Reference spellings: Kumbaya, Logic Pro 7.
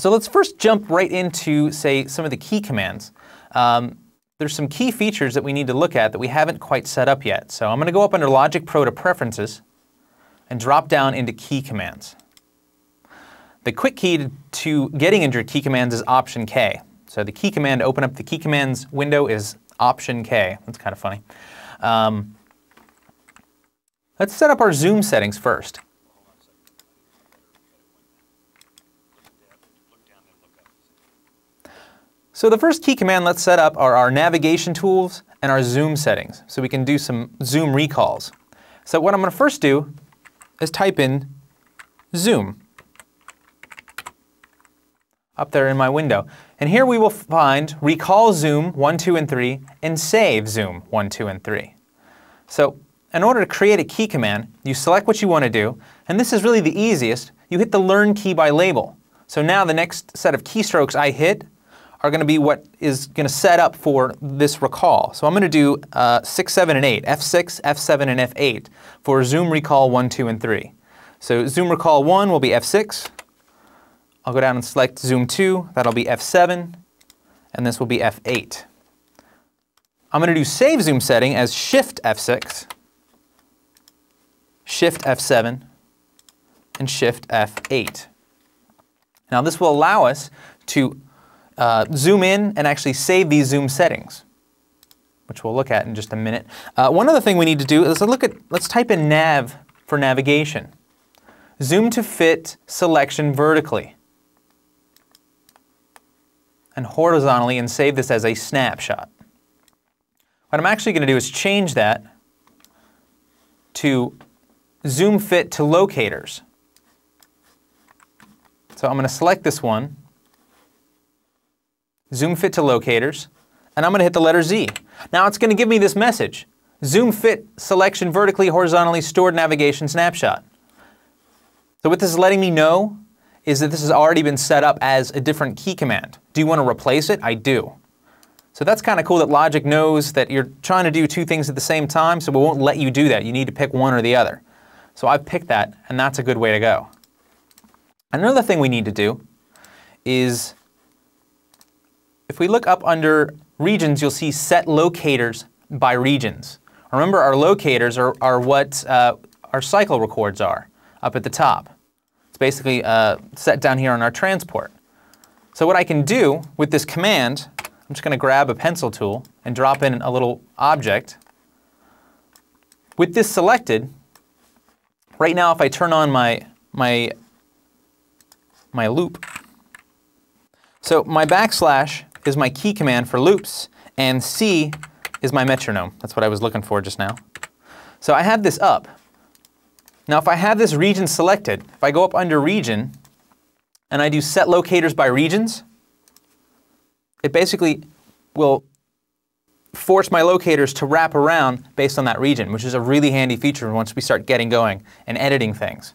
So let's first jump right into, say, some of the key commands. There's some key features that we need to look at that we haven't quite set up yet. So I'm going to go up under Logic Pro to Preferences and drop down into Key Commands. The quick key to getting into your key commands is Option K. So the key command to open up the key commands window is Option K. That's kind of funny. Let's set up our zoom settings first. So the first key command let's set up are our navigation tools and our zoom settings, so we can do some zoom recalls. So what I'm going to first do is type in zoom up there in my window. And here we will find recall zoom 1, 2, and 3 and save zoom 1, 2, and 3. So in order to create a key command, you select what you want to do, and this is really the easiest. You hit the learn key by label. So now the next set of keystrokes I hit are going to be what is going to set up for this recall. So I'm going to do 6, 7, and 8, F6, F7, and F8 for zoom recall 1, 2, and 3. So zoom recall 1 will be F6. I'll go down and select zoom 2. That'll be F7, and this will be F8. I'm going to do save zoom setting as shift F6, shift F7, and shift F8. Now this will allow us to zoom in and actually save these zoom settings, which we'll look at in just a minute. One other thing we need to do is let's type in nav for navigation. Zoom to fit selection vertically and horizontally, and save this as a snapshot. What I'm actually going to do is change that to zoom fit to locators. So I'm going to select this one, zoom fit to locators, and I'm going to hit the letter Z. Now it's going to give me this message: zoom fit selection vertically, horizontally, stored navigation snapshot. So what this is letting me know is that this has already been set up as a different key command. Do you want to replace it? I do. So that's kind of cool that Logic knows that you're trying to do two things at the same time, so it won't let you do that. You need to pick one or the other. So I've picked that, and that's a good way to go. Another thing we need to do is, if we look up under regions, you'll see set locators by regions. Remember, our locators are what our cycle records are up at the top. It's basically set down here on our transport. So what I can do with this command, I'm just going to grab a pencil tool and drop in a little object. With this selected, right now if I turn on my loop, so my backslash is my key command for loops, and C is my metronome. That's what I was looking for just now. So I have this up. Now if I have this region selected, if I go up under region and I do set locators by regions, it basically will force my locators to wrap around based on that region, which is a really handy feature once we start getting going and editing things.